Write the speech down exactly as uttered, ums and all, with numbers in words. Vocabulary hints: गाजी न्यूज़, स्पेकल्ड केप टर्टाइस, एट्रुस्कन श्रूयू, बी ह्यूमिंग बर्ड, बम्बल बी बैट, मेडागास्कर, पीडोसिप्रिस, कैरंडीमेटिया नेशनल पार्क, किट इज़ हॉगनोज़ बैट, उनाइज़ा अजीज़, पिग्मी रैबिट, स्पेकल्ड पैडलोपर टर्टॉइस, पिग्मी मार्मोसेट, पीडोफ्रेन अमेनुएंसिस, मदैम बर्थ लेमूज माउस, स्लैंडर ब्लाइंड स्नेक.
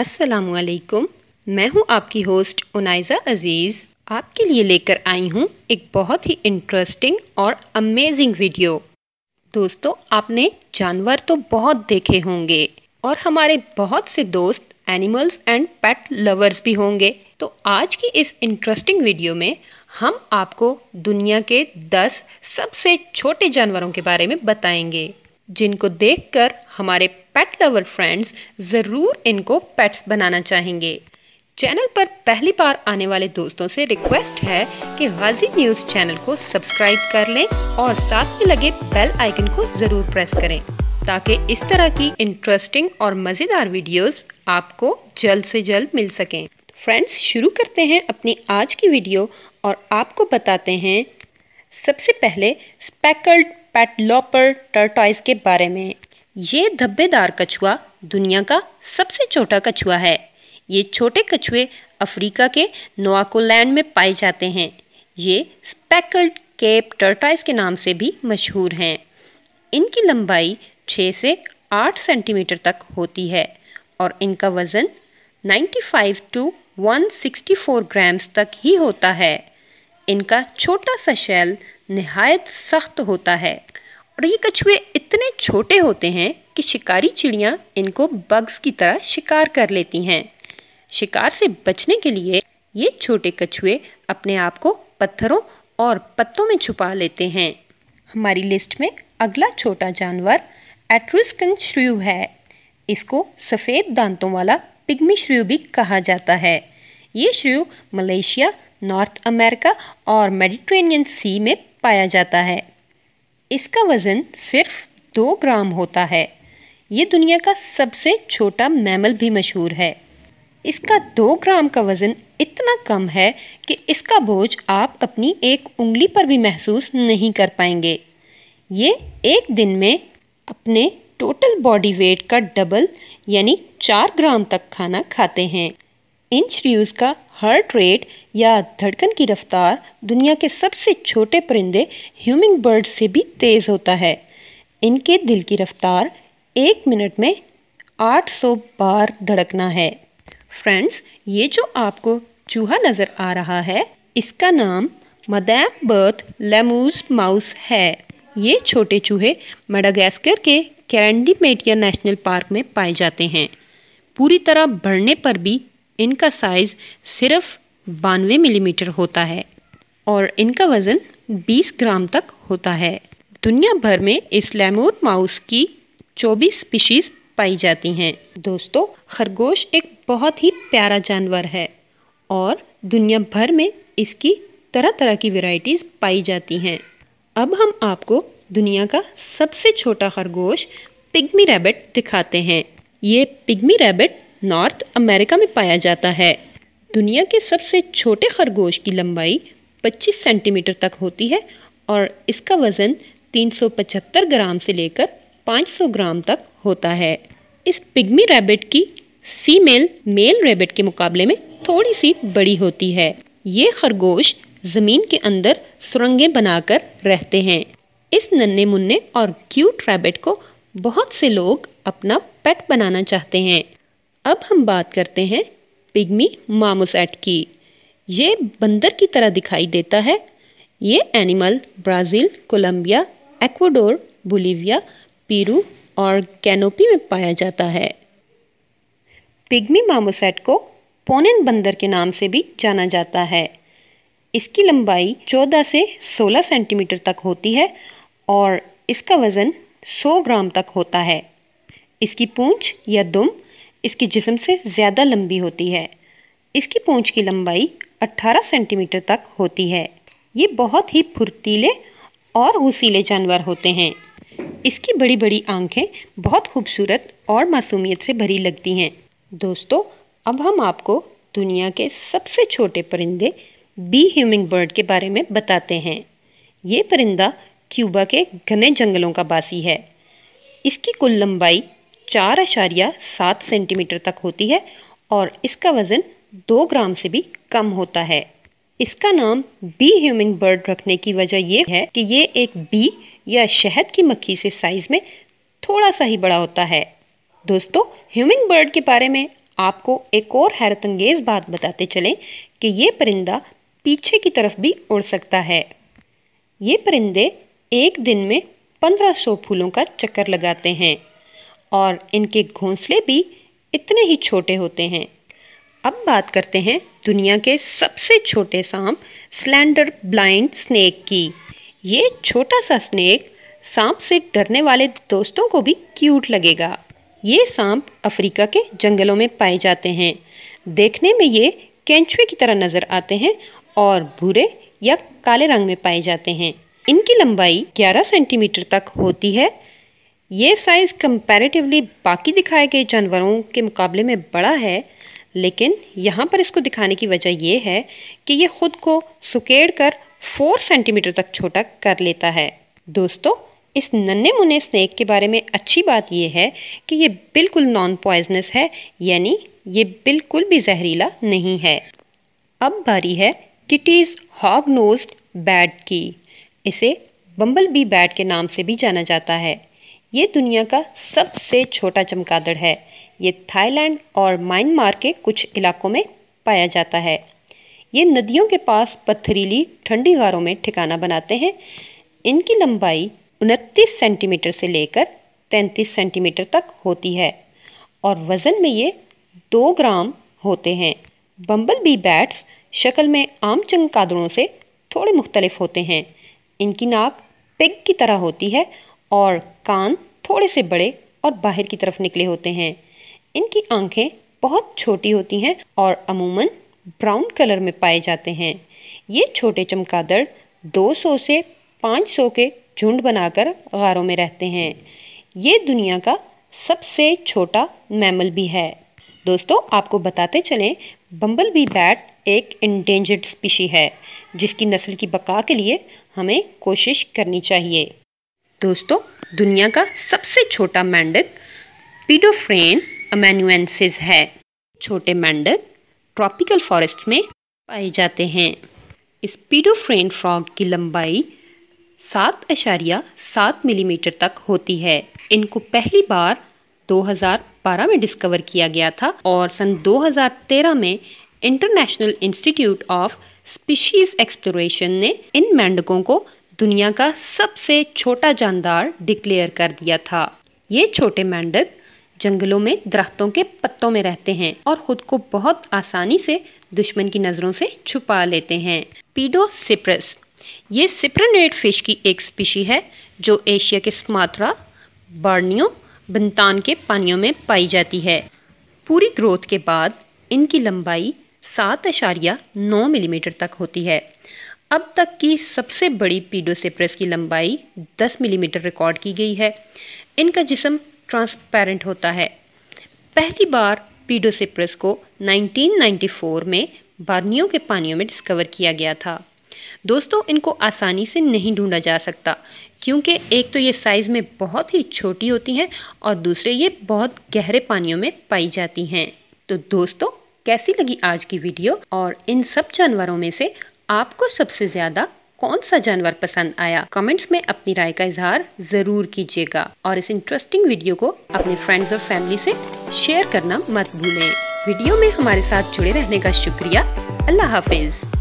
अस्सलामु अलैकुम, मैं हूँ आपकी होस्ट उनाइज़ा अजीज़। आपके लिए लेकर आई हूँ एक बहुत ही इंटरेस्टिंग और अमेजिंग वीडियो। दोस्तों, आपने जानवर तो बहुत देखे होंगे और हमारे बहुत से दोस्त एनिमल्स एंड पेट लवर्स भी होंगे, तो आज की इस इंटरेस्टिंग वीडियो में हम आपको दुनिया के दस सबसे छोटे जानवरों के बारे में बताएंगे, जिनको देखकर हमारे पेट लवर फ्रेंड्स ज़रूर इनको पेट्स बनाना चाहेंगे। चैनल पर पहली बार आने वाले दोस्तों से रिक्वेस्ट है कि गाजी न्यूज़ चैनल को सब्सक्राइब कर लें और साथ में लगे बेल आइकन को ज़रूर प्रेस करें, ताकि इस तरह की इंटरेस्टिंग और मज़ेदार वीडियोस आपको जल्द से जल्द मिल सकें। फ्रेंड्स, शुरू करते हैं अपनी आज की वीडियो और आपको बताते हैं सबसे पहले स्पेकल्ड पैडलोपर टर्टॉइस के बारे में। ये धब्बेदार कछुआ दुनिया का सबसे छोटा कछुआ है। ये छोटे कछुए अफ्रीका के नोआकोलैंड में पाए जाते हैं। ये स्पेकल्ड केप टर्टाइस के नाम से भी मशहूर हैं। इनकी लंबाई छह से आठ सेंटीमीटर तक होती है और इनका वज़न पचानवे टू एक सौ चौंसठ ग्राम्स तक ही होता है। इनका छोटा सा शैल निहायत सख्त होता है और ये कछुए इतने छोटे होते हैं कि शिकारी चिड़ियाँ इनको बग्स की तरह शिकार कर लेती हैं। शिकार से बचने के लिए ये छोटे कछुए अपने आप को पत्थरों और पत्तों में छुपा लेते हैं। हमारी लिस्ट में अगला छोटा जानवर एट्रुस्कन श्रूयू है। इसको सफ़ेद दांतों वाला पिग्मी श्रूयू भी कहा जाता है। ये श्रूयू मलेशिया, नॉर्थ अमेरिका और मेडिटेरेनियन सी में पाया जाता है। इसका वज़न सिर्फ दो ग्राम होता है। ये दुनिया का सबसे छोटा मैमल भी मशहूर है। इसका दो ग्राम का वज़न इतना कम है कि इसका बोझ आप अपनी एक उंगली पर भी महसूस नहीं कर पाएंगे। ये एक दिन में अपने टोटल बॉडी वेट का डबल यानी चार ग्राम तक खाना खाते हैं। इन श्रूज़ का हार्ट रेट या धड़कन की रफ्तार दुनिया के सबसे छोटे परिंदे ह्यूमिंग बर्ड से भी तेज़ होता है। इनके दिल की रफ्तार एक मिनट में आठ सौ बार धड़कना है। फ्रेंड्स, ये जो आपको चूहा नज़र आ रहा है, इसका नाम मदैम बर्थ लेमूज माउस है। ये छोटे चूहे मेडागास्कर के कैरंडीमेटिया नेशनल पार्क में पाए जाते हैं। पूरी तरह बढ़ने पर भी इनका साइज़ सिर्फ बानवे मिलीमीटर होता है और इनका वज़न बीस ग्राम तक होता है। दुनिया भर में इस लेमूर माउस की चौबीस स्पीशीज़ पाई जाती हैं। दोस्तों, खरगोश एक बहुत ही प्यारा जानवर है और दुनिया भर में इसकी तरह तरह की वैरायटीज़ पाई जाती हैं। अब हम आपको दुनिया का सबसे छोटा खरगोश पिग्मी रैबिट दिखाते हैं। ये पिग्मी रैबिट नॉर्थ अमेरिका में पाया जाता है। दुनिया के सबसे छोटे खरगोश की लंबाई पच्चीस सेंटीमीटर तक होती है और इसका वज़न तीन सौ पचहत्तर ग्राम से लेकर पाँच सौ ग्राम तक होता है। इस पिग्मी रैबिट की फीमेल मेल रैबिट के मुकाबले में थोड़ी सी बड़ी होती है। ये खरगोश ज़मीन के अंदर सुरंगें बनाकर रहते हैं। इस नन्हे मुन्ने और क्यूट रैबिट को बहुत से लोग अपना पेट बनाना चाहते हैं। अब हम बात करते हैं पिग्मी मार्मोसेट की। ये बंदर की तरह दिखाई देता है। ये animal Brazil, Colombia, Ecuador, Bolivia, Peru और कैनोपी में पाया जाता है। पिग्मी मार्मोसेट को पोनेन बंदर के नाम से भी जाना जाता है। इसकी लंबाई चौदह से सोलह सेंटीमीटर तक होती है और इसका वज़न सौ ग्राम तक होता है। इसकी पूँछ या दुम इसके जिस्म से ज़्यादा लंबी होती है। इसकी पूँछ की लंबाई अठारह सेंटीमीटर तक होती है। ये बहुत ही फुर्तीले और गुस्सीले जानवर होते हैं। इसकी बड़ी बड़ी आंखें बहुत खूबसूरत और मासूमियत से भरी लगती हैं। दोस्तों, अब हम आपको दुनिया के सबसे छोटे परिंदे बी ह्यूमिंग बर्ड के बारे में बताते हैं। ये परिंदा क्यूबा के घने जंगलों का बासी है। इसकी कुल लंबाई चार अशारिया सात सेंटीमीटर तक होती है और इसका वज़न दो ग्राम से भी कम होता है। इसका नाम बी ह्यूमिंग बर्ड रखने की वजह यह है कि ये एक बी या शहद की मक्खी से साइज़ में थोड़ा सा ही बड़ा होता है। दोस्तों, ह्यूमिंग बर्ड के बारे में आपको एक और हैरतअंगेज बात बताते चलें कि ये परिंदा पीछे की तरफ भी उड़ सकता है। ये परिंदे एक दिन में पंद्रह सौ फूलों का चक्कर लगाते हैं और इनके घोंसले भी इतने ही छोटे होते हैं। अब बात करते हैं दुनिया के सबसे छोटे सांप स्लैंडर ब्लाइंड स्नेक की। ये छोटा सा स्नेक सांप से डरने वाले दोस्तों को भी क्यूट लगेगा। ये सांप अफ्रीका के जंगलों में पाए जाते हैं। देखने में ये केंचुए की तरह नज़र आते हैं और भूरे या काले रंग में पाए जाते हैं। इनकी लंबाई ग्यारह सेंटीमीटर तक होती है। ये साइज़ कंपैरेटिवली बाकी दिखाए गए जानवरों के मुकाबले में बड़ा है, लेकिन यहाँ पर इसको दिखाने की वजह यह है कि ये ख़ुद को सुकेड़ कर चार सेंटीमीटर तक छोटा कर लेता है। दोस्तों, इस नन्हे मुन्ने स्नेक के बारे में अच्छी बात यह है कि ये बिल्कुल नॉन पॉइजनस है, यानी ये बिल्कुल भी जहरीला नहीं है। अब बारी है किट इज़ हॉगनोज़ बैट की। इसे बम्बल बी बैट के नाम से भी जाना जाता है। ये दुनिया का सबसे छोटा चमगादड़ है। ये थाईलैंड और म्यांमार के कुछ इलाकों में पाया जाता है। ये नदियों के पास पत्थरीली ठंडी गारों में ठिकाना बनाते हैं। इनकी लंबाई उनतीस सेंटीमीटर से लेकर तैंतीस सेंटीमीटर तक होती है और वज़न में ये दो ग्राम होते हैं। बम्बल बी बैट्स शक्ल में आम चमगादड़ों से थोड़े मुख्तलिफ होते हैं। इनकी नाक पिग की तरह होती है और कान थोड़े से बड़े और बाहर की तरफ निकले होते हैं। इनकी आंखें बहुत छोटी होती हैं और अमूमन ब्राउन कलर में पाए जाते हैं। ये छोटे चमगादड़ दो सौ से पाँच सौ के झुंड बनाकर गारों में रहते हैं। ये दुनिया का सबसे छोटा मैमल भी है। दोस्तों, आपको बताते चलें, बम्बल बी बैट एक इंडेंजर्ड स्पीशी है जिसकी नस्ल की बका के लिए हमें कोशिश करनी चाहिए। दोस्तों, दुनिया का सबसे छोटा मेंढक पीडोफ्रेन अमेनुएंसिस है। छोटे मेंढक ट्रॉपिकल फॉरेस्ट में पाए जाते हैं। इस पीडोफ्रेन फ्रॉग की लंबाई सात अशारिया सात मिलीमीटर तक होती है। इनको पहली बार दो हज़ार बारह में डिस्कवर किया गया था और सन दो हज़ार तेरह में International Institute of Species Exploration ने इन मेंढकों को दुनिया का सबसे छोटा जानदार डिक्लेयर कर दिया था। ये छोटे मेंढक जंगलों में दरख्तों के पत्तों में रहते हैं और ख़ुद को बहुत आसानी से दुश्मन की नज़रों से छुपा लेते हैं। पीडोसिप्रिस ये सिप्रनेट फिश की एक स्पीशी है जो एशिया के सुमात्रा, बॉर्नियो, बंतान के पानियों में पाई जाती है। पूरी ग्रोथ के बाद इनकी लंबाई सात अशारिया नौ मिलीमीटर तक होती है। अब तक की सबसे बड़ी पीडोसिप्रिस की लंबाई दस मिलीमीटर रिकॉर्ड की गई है। इनका जिस्म ट्रांसपेरेंट होता है। पहली बार पीडोसिप्रिस को नाइनटीन नाइंटी फोर में बॉर्नियो के पानियों में डिस्कवर किया गया था। दोस्तों, इनको आसानी से नहीं ढूंढा जा सकता क्योंकि एक तो ये साइज़ में बहुत ही छोटी होती हैं और दूसरे ये बहुत गहरे पानियों में पाई जाती हैं। तो दोस्तों, कैसी लगी आज की वीडियो, और इन सब जानवरों में से आपको सबसे ज़्यादा कौन सा जानवर पसंद आया? कमेंट्स में अपनी राय का इजहार ज़रूर कीजिएगा और इस इंटरेस्टिंग वीडियो को अपने फ्रेंड्स और फैमिली से शेयर करना मत भूलें। वीडियो में हमारे साथ जुड़े रहने का शुक्रिया। अल्लाह हाफिज़।